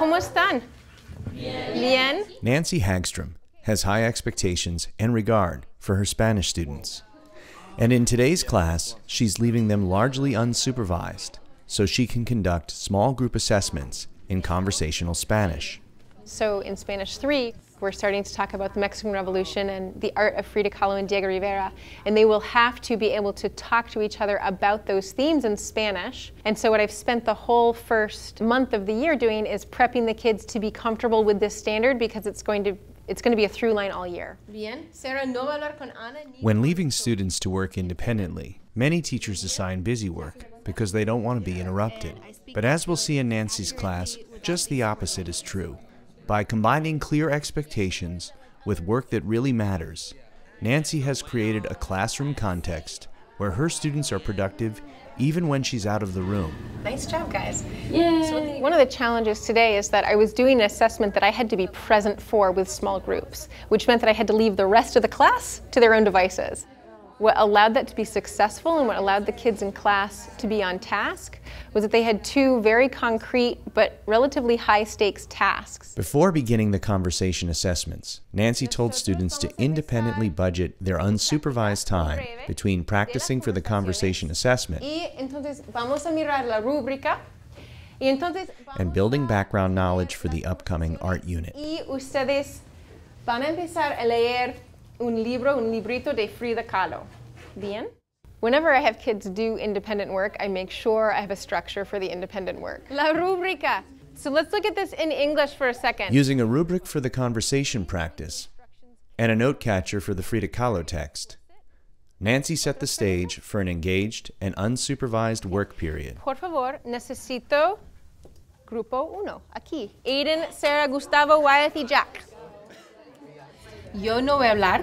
¿Cómo están? Bien. Bien. Nancy Hagstrom has high expectations and regard for her Spanish students. And in today's class, she's leaving them largely unsupervised so she can conduct small group assessments in conversational Spanish. So in Spanish 3, we're starting to talk about the Mexican Revolution and the art of Frida Kahlo and Diego Rivera, and they will have to be able to talk to each other about those themes in Spanish. And so what I've spent the whole first month of the year doing is prepping the kids to be comfortable with this standard, because it's going to be a through line all year. When leaving students to work independently, many teachers assign busy work because they don't want to be interrupted. But as we'll see in Nancy's class, just the opposite is true. By combining clear expectations with work that really matters, Nancy has created a classroom context where her students are productive even when she's out of the room. Nice job, guys. Yay. So one of the challenges today is that I was doing an assessment that I had to be present for with small groups, which meant that I had to leave the rest of the class to their own devices. What allowed that to be successful and what allowed the kids in class to be on task was that they had two very concrete but relatively high-stakes tasks. Before beginning the conversation assessments, Nancy told students to independently budget their unsupervised time between practicing for the conversation assessment and building background knowledge for the upcoming art unit. Un librito de Frida Kahlo. Bien. Whenever I have kids do independent work, I make sure I have a structure for the independent work. La rubrica. So let's look at this in English for a second. Using a rubric for the conversation practice and a note catcher for the Frida Kahlo text, Nancy set the stage for an engaged and unsupervised work period. Por favor, necesito grupo uno. Aquí. Aiden, Sarah, Gustavo, Wyeth y Jack. Yo no voy a hablar.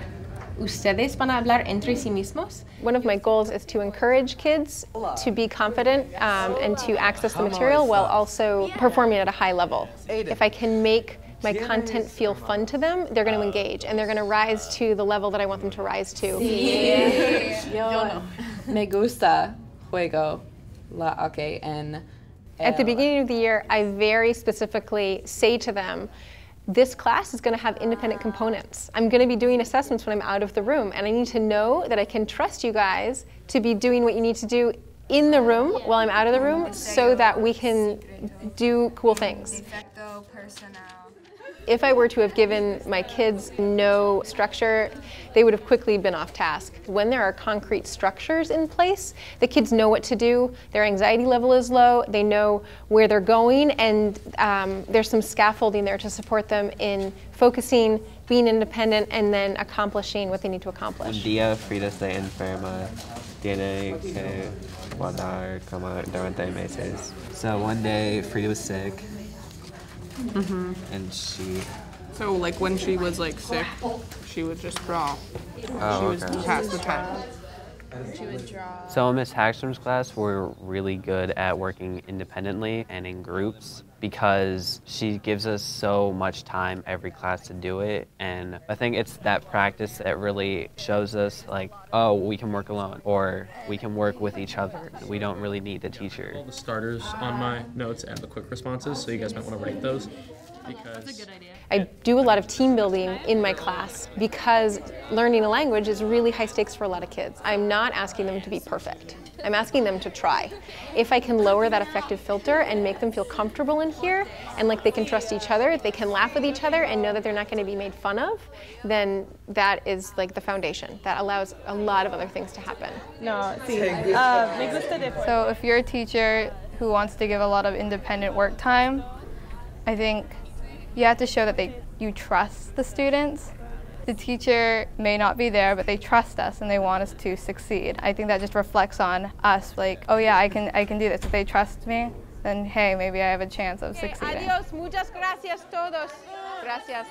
Ustedes van a hablar entre sí mismos. One of my goals is to encourage kids to be confident and to access the material while also performing at a high level. If I can make my content feel fun to them, they're going to engage and they're going to rise to the level that I want them to rise to. Sí. Yo no. Me gusta juego la hockey en. At the beginning of the year, I very specifically say to them, this class is going to have independent components. I'm going to be doing assessments when I'm out of the room, and I need to know that I can trust you guys to be doing what you need to do in the room while I'm out of the room so that we can do cool things. If I were to have given my kids no structure, they would have quickly been off task. When there are concrete structures in place, the kids know what to do, their anxiety level is low, they know where they're going, and there's some scaffolding there to support them in focusing, being independent, and then accomplishing what they need to accomplish. Un día Frida se enferma, tiene que guardar como durante meses. So one day Frida was sick. Mm-hmm. And she... So, like, when she was, like, sick, she would just draw. Oh, she would pass the time. She would draw. So in Ms. Hagstrom's class, we're really good at working independently and in groups because she gives us so much time every class to do it. And I think it's that practice that really shows us, like, oh, we can work alone or we can work with each other. We don't really need the teacher. All the starters on my notes and the quick responses, so you guys might want to write those. That's a good idea. I do a lot of team building in my class because learning a language is really high stakes for a lot of kids. I'm not asking them to be perfect. I'm asking them to try. If I can lower that affective filter and make them feel comfortable in here and like they can trust each other, they can laugh with each other and know that they're not going to be made fun of, then that is like the foundation. That allows a lot of other things to happen. No, so if you're a teacher who wants to give a lot of independent work time, I think you have to show that you trust the students. The teacher may not be there, but they trust us and they want us to succeed. I think that just reflects on us, like, oh yeah, I can do this. If they trust me, then hey, maybe I have a chance of succeeding. Adios, muchas gracias todos. Gracias.